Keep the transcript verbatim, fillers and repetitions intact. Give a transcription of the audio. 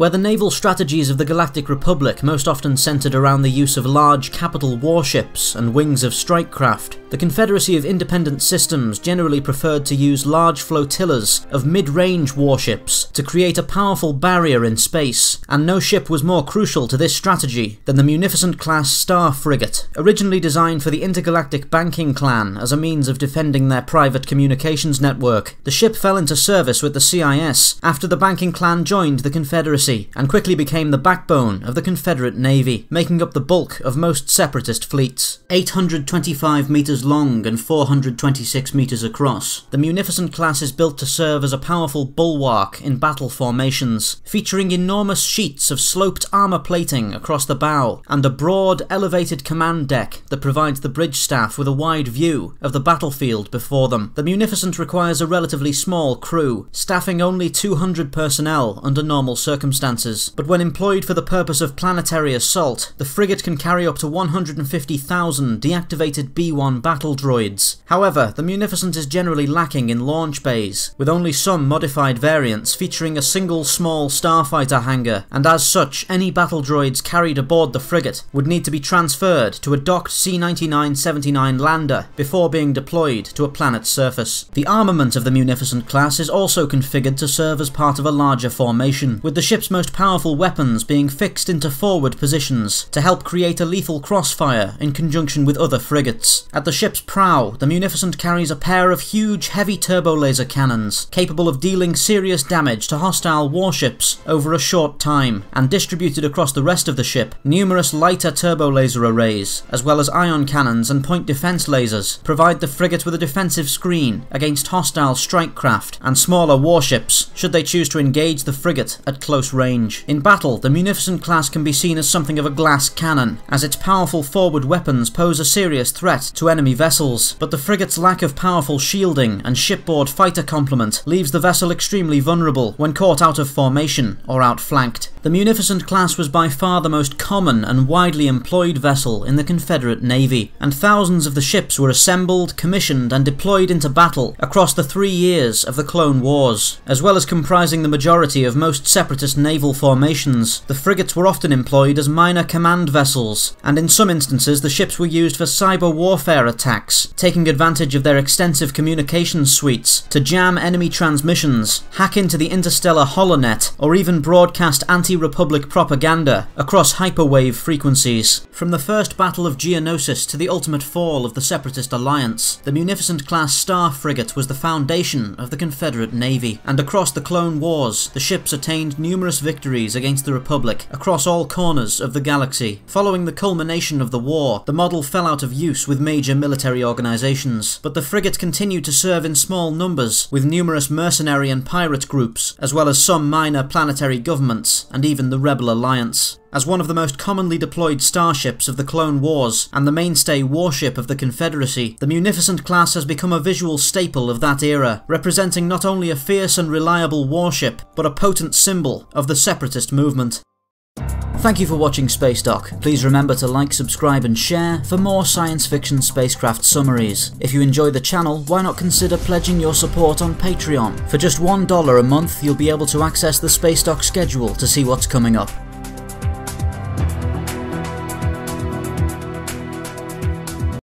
Where the naval strategies of the Galactic Republic most often centered around the use of large capital warships and wings of strikecraft, the Confederacy of Independent Systems generally preferred to use large flotillas of mid-range warships to create a powerful barrier in space, and no ship was more crucial to this strategy than the Munificent Class Star Frigate, originally designed for the Intergalactic Banking Clan as a means of defending their private communications network. The ship fell into service with the C I S after the Banking Clan joined the Confederacy, and quickly became the backbone of the Confederate Navy, making up the bulk of most separatist fleets. eight hundred twenty-five meters long and four hundred twenty-six meters across, the Munificent Class is built to serve as a powerful bulwark in battle formations, featuring enormous sheets of sloped armor plating across the bow, and a broad, elevated command deck that provides the bridge staff with a wide view of the battlefield before them. The Munificent requires a relatively small crew, staffing only two hundred personnel under normal circumstances, but when employed for the purpose of planetary assault, the frigate can carry up to one hundred fifty thousand deactivated B one battle droids. However, the Munificent is generally lacking in launch bays, with only some modified variants featuring a single small starfighter hangar, and as such, any battle droids carried aboard the frigate would need to be transferred to a docked C ninety-nine seventy-nine lander before being deployed to a planet's surface. The armament of the Munificent class is also configured to serve as part of a larger formation, with the ship's most powerful weapons being fixed into forward positions to help create a lethal crossfire in conjunction with other frigates. At the ship's prow, the Munificent carries a pair of huge heavy turbolaser cannons, capable of dealing serious damage to hostile warships over a short time, and distributed across the rest of the ship, numerous lighter turbolaser arrays, as well as ion cannons and point defense lasers, provide the frigate with a defensive screen against hostile strikecraft and smaller warships, should they choose to engage the frigate at close range. In battle, the Munificent class can be seen as something of a glass cannon, as its powerful forward weapons pose a serious threat to enemy vessels, but the frigate's lack of powerful shielding and shipboard fighter complement leaves the vessel extremely vulnerable when caught out of formation or outflanked. The Munificent class was by far the most common and widely employed vessel in the Confederate Navy, and thousands of the ships were assembled, commissioned, and deployed into battle across the three years of the Clone Wars. As well as comprising the majority of most separatist naval formations, the frigates were often employed as minor command vessels, and in some instances the ships were used for cyber warfare attacks, taking advantage of their extensive communications suites to jam enemy transmissions, hack into the interstellar holonet, or even broadcast anti-Republic propaganda across hyperwave frequencies. From the first Battle of Geonosis to the ultimate fall of the Separatist Alliance, the Munificent Class Star Frigate was the foundation of the Confederate Navy, and across the Clone Wars, the ships attained numerous victories against the Republic across all corners of the galaxy. Following the culmination of the war, the model fell out of use with major military organizations, but the frigate continued to serve in small numbers with numerous mercenary and pirate groups, as well as some minor planetary governments and even the Rebel Alliance. As one of the most commonly deployed starships of the Clone Wars, and the mainstay warship of the Confederacy, the Munificent class has become a visual staple of that era, representing not only a fierce and reliable warship, but a potent symbol of the separatist movement. Thank you for watching Space Doc. Please remember to like, subscribe and share for more science fiction spacecraft summaries. If you enjoy the channel, why not consider pledging your support on Patreon? For just one dollar a month, you'll be able to access the Space Doc schedule to see what's coming up.